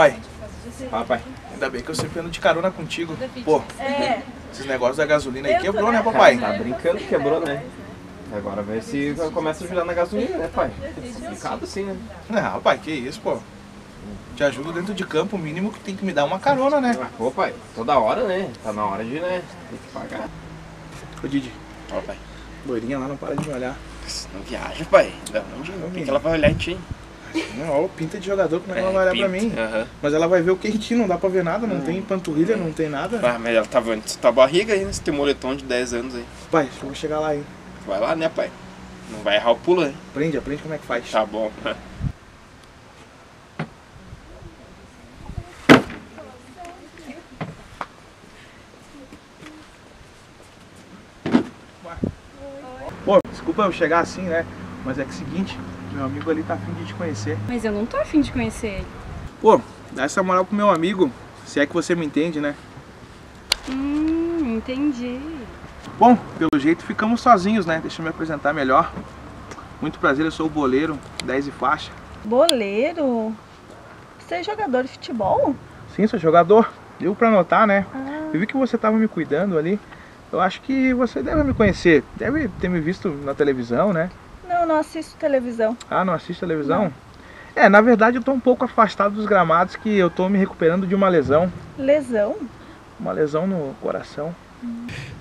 Pai, fala, pai. Ainda bem que eu sempre ando de carona contigo. Pô, esses negócios da gasolina aí quebrou, né, papai? Tá brincando que quebrou, né? Agora vê se começa a ajudar na gasolina, né, pai? Complicado assim, né? Não, pai, que isso, pô. Te ajudo dentro de campo, o mínimo que tem que me dar uma carona, né? Pô, pai, toda hora, né? Tá na hora de, né? Tem que pagar. Ô, Didi. Ó, pai. Loirinha lá não para de me olhar. Não viaja, pai. Não, que ela vai olhar em ti? Não, ó, pinta de jogador, como é que ela vai olhar pinta pra mim? Uhum. Mas ela vai ver o que em ti, não dá pra ver nada, não tem panturrilha, não tem nada. Ah, mas ela tá vendo tua barriga aí, nesse teu moletom de 10 anos aí. Pai, eu vou chegar lá, hein? Vai lá, né, pai? Não vai errar o pulo, né? Aprende como é que faz. Tá bom. Pô, desculpa eu chegar assim, né? Mas é que é o seguinte, meu amigo ali tá afim de te conhecer. Mas eu não tô afim de conhecer ele. Pô, dá essa moral pro meu amigo, se é que você me entende, né? Entendi. Bom, pelo jeito ficamos sozinhos, né? Deixa eu me apresentar melhor. Muito prazer, eu sou o Boleiro, 10 e faixa. Boleiro? Você é jogador de futebol? Sim, sou jogador. Deu pra notar, né? Ah. Eu vi que você tava me cuidando ali. Eu acho que você deve me conhecer. Deve ter me visto na televisão, né? Não, não assisto televisão. Ah, não assisto televisão? Não. É, na verdade eu tô um pouco afastado dos gramados que eu tô me recuperando de uma lesão. Lesão? Uma lesão no coração.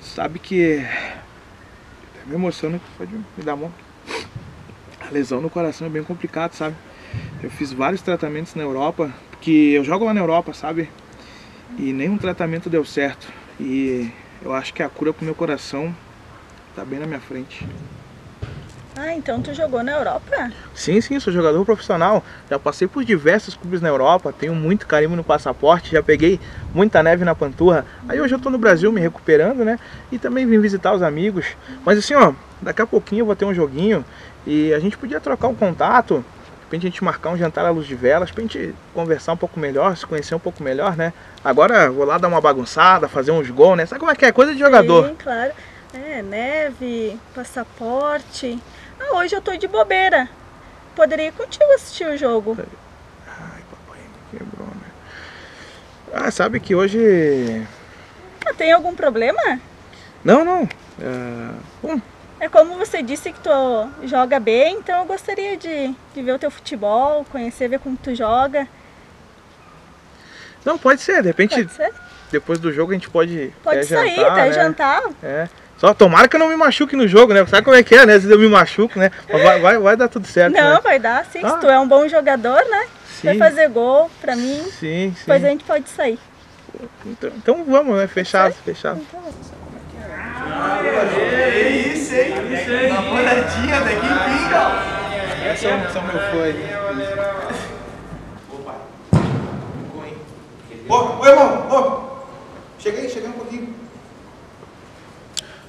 Sabe que... me emociono, pode me dar a mão. A lesão no coração é bem complicado, sabe? Eu fiz vários tratamentos na Europa, porque eu jogo lá na Europa, sabe? E nenhum tratamento deu certo. E... eu acho que a cura pro meu coração tá bem na minha frente. Ah, então tu jogou na Europa? Sim, sim, sou jogador profissional. Já passei por diversos clubes na Europa, tenho muito carimbo no passaporte, já peguei muita neve na panturra. Aí hoje eu tô no Brasil me recuperando, né? E também vim visitar os amigos. Mas assim, ó, daqui a pouquinho eu vou ter um joguinho e a gente podia trocar um contato. De repente a gente marcar um jantar à luz de velas, pra gente conversar um pouco melhor, se conhecer um pouco melhor, né? Agora vou lá dar uma bagunçada, fazer uns gols, né? Sabe como é que é? Coisa de jogador. Sim, claro. É, neve, passaporte. Ah, hoje eu tô de bobeira. Poderia ir contigo assistir o jogo. Ai, papai, me quebrou, né? Ah, sabe que hoje... ah, tem algum problema? Não, não. É como você disse que tu joga bem, então eu gostaria de ver o teu futebol, conhecer, ver como tu joga. Não, pode ser, de repente, pode ser? Depois do jogo a gente pode sair, jantar, até jantar. É. Só tomara que eu não me machuque no jogo, né? Sabe como é que é, né? Às vezes eu me machuco, né? Mas vai dar tudo certo, não, né? Vai dar, sim. Ah. Se tu é um bom jogador, né? Sim. Vai fazer gol pra mim. Sim, sim. Depois a gente pode sair. Então vamos, né? Fechado, fechado. Então. É isso, hein? Uma moradinha daqui em pinga. Essa é a meu fã. Ô, pai. Ô, irmão, Cheguei um pouquinho.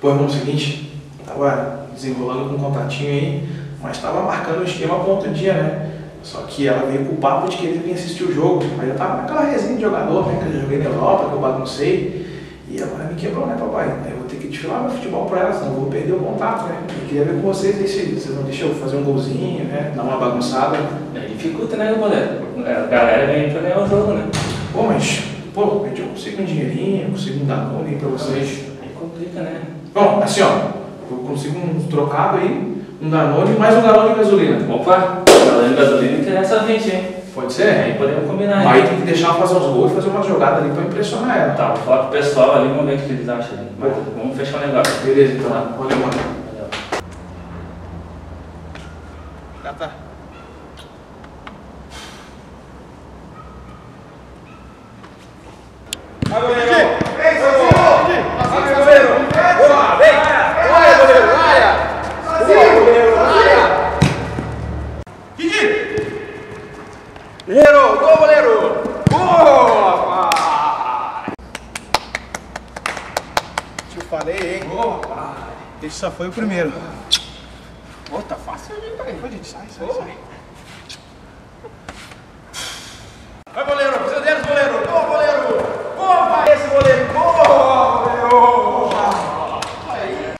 Pô, irmão, é o seguinte. Tava desenrolando com um contatinho aí, mas tava marcando o esquema pro outro dia, né? Só que ela veio com o papo de querer vir assistir o jogo. Mas eu tava naquela resenha de jogador, né? Que eu joguei na Europa, que eu baguncei. E agora me quebrou, né, papai? Eu vou ter que desfilar meu futebol pra elas, senão eu vou perder o contato, né? Eu queria ver com vocês aí se vocês não deixam eu fazer um golzinho, né? Dar uma bagunçada. Aí dificulta, né, goleiro? A galera vem pra ganhar o jogo, né? Pô, mas, pô, eu consigo um dinheirinho, eu consigo um danone aí pra vocês. Aí complica, né? Bom, assim, ó, eu consigo um trocado aí, um danone, mais um galão de gasolina. Opa, galão de gasolina interessa a gente, hein? Pode ser? Aí podemos combinar. Aí tem que deixar ela fazer uns gols e fazer uma jogada ali pra impressionar ela. Tá, vou falar pro pessoal ali, vamos ver o que eles acham ali. Mas vamos fechar o negócio. Beleza, então. Tá. Valeu, mano. Valeu. Gata. Vai, goleiro! Vem, sozinho! Vai, goleiro! Boa, vem! Vai, goleiro! Vai! Sozinho! Goleiro! Vai! Didi! Goleiro! Gol, goleiro! Boa, pai! Te falei, hein? Boa, pai! Esse só foi o primeiro. Ô, tá fácil ali, pai. Pode sai. Vai, goleiro! Precisa deles, goleiro! Boa, goleiro! Boa, pai! Esse goleiro! Boa, goleiro! Aí!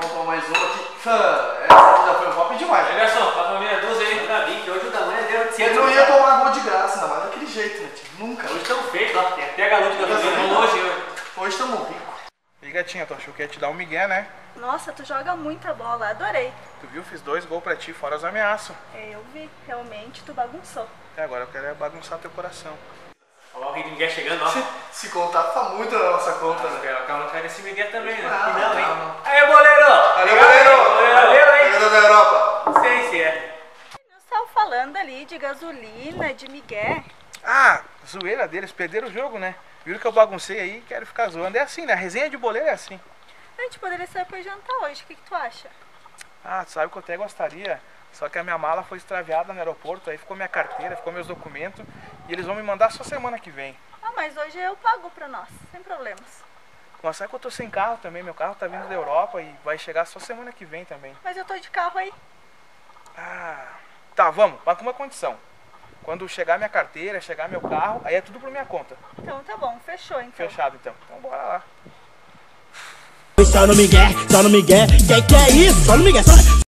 Vamos mais uma aqui. Essa já foi um golpe demais. Olha só, tá com meia dúzia aí. Ainda bem que hoje o Danone deu. Eu não ia tomar gol de graça, mas daquele jeito. E gatinha, tu achou que ia te dar um migué, né? Nossa, tu joga muita bola, adorei. Tu viu? Fiz 2 gols pra ti, fora os ameaços. É, eu vi. Realmente, tu bagunçou. É, agora eu quero é bagunçar teu coração. Olha lá o rei do migué chegando, ó. Se contar, tá muito na nossa conta, né? Calma, calma, cara, esse migué também, né? Não, não, hein? Não. Aê, boleiro! Aê, boleiro! Valeu, hein? Chegando da Europa. Não sei se é. Nós estávamos falando ali de gasolina, de migué. Ah, zoeira deles, perderam o jogo, né? Viram que eu baguncei aí e quero ficar zoando. É assim, né? A resenha de boleiro é assim. A gente poderia sair pra jantar hoje, o que tu acha? Ah, tu sabe que eu até gostaria, só que a minha mala foi extraviada no aeroporto, aí ficou minha carteira, ficou meus documentos, e eles vão me mandar só semana que vem. Ah, mas hoje eu pago pra nós, sem problemas. Mas sabe que eu tô sem carro também, meu carro tá vindo da Europa e vai chegar só semana que vem também. Mas eu tô de carro aí. Ah, tá, vamos, mas com uma condição. Quando chegar minha carteira, chegar meu carro, aí é tudo por minha conta. Então tá bom, fechou então. Fechado então. Então bora lá. Só no migué, só no migué. Que é isso? Só no migué, só no...